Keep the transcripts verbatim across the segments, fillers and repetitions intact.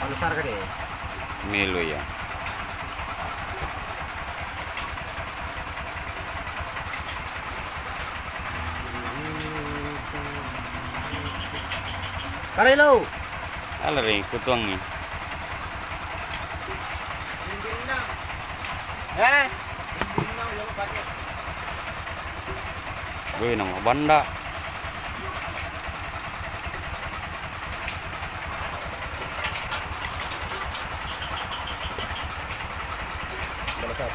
Alusar gede. Melu ya. Karelo. Alari kutuang ni. Eh. Gue nang banda.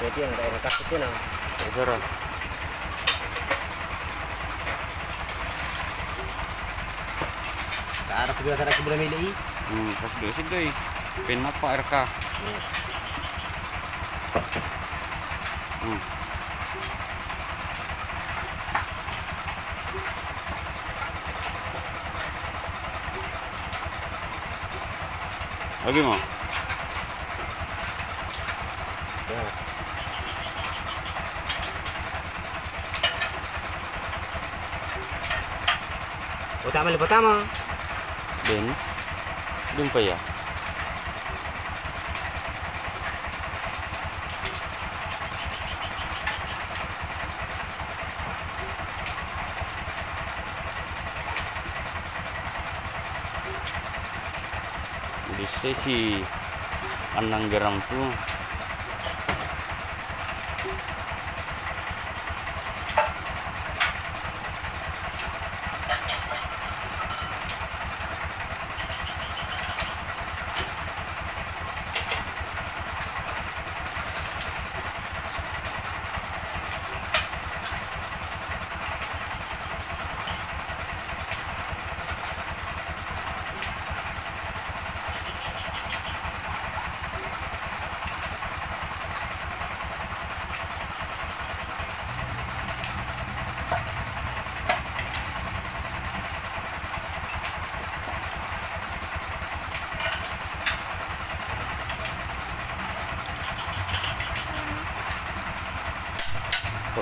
Jadi yang daerah kasih nang. Betul. Ada kedua ada kedua milih. Hmm, kedua sih doi. Kenapa R K? Hmm. Lagi mau? Utama lebih utama. Ben, jumpa ya. Di sesi anang gerang tuh.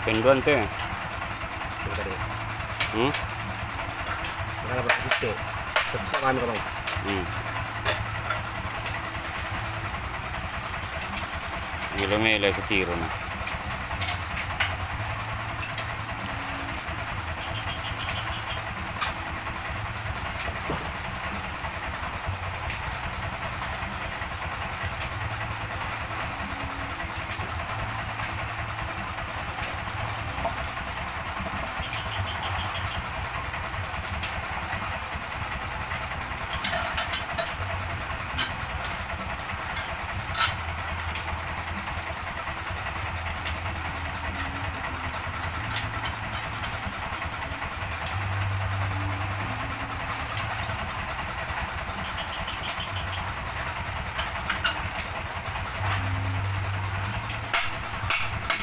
Penduan tuh, hmm, kalau begitu, bisa kami kalau, hmm, gila mele ketiru nah.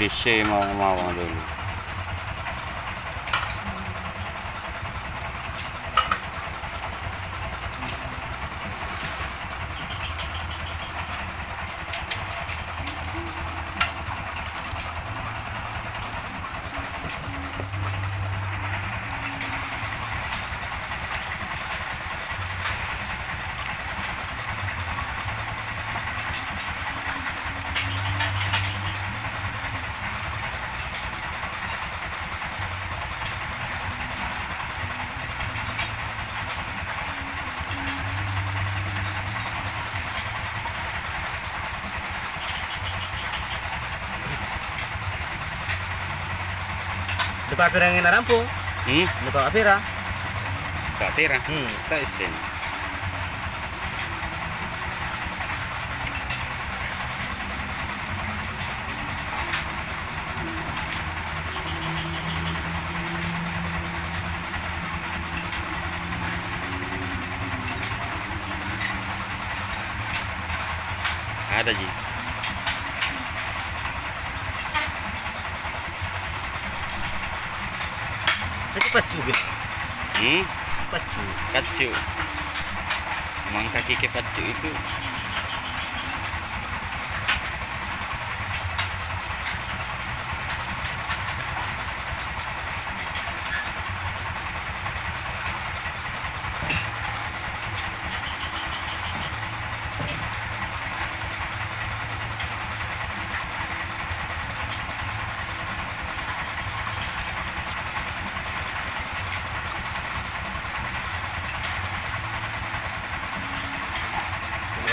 Dishe mau mau dulu. Lupa pira yang narampu, hmm? Lupa pira, tak pira, hmm, tak isin. Ada ji. Pacu gitu. Hmm? Pacu. Pacu. Emang kaki ke pacu itu.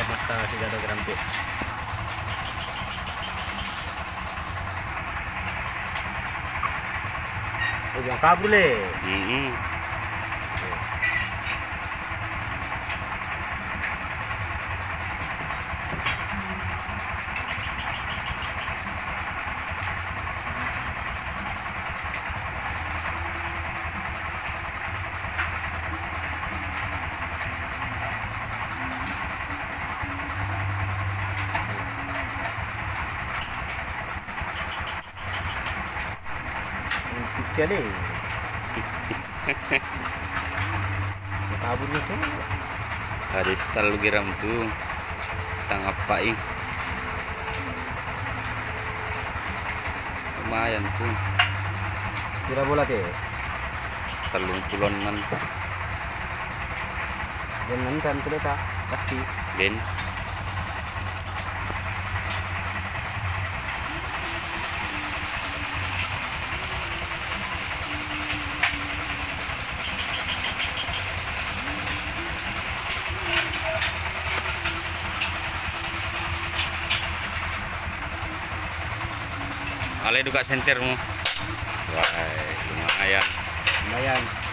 mata segala gerampit. Oh, buang kabur leh. Hmm. Kali. Kabur tu. Ada stal geram tu. Tangkap paik. Lumayan tu. Kira bola ke? Telung puluhan man. Dengan kan tu tak pasti. Den. Alai duka sentermu. Wah, lumayan. Lumayan.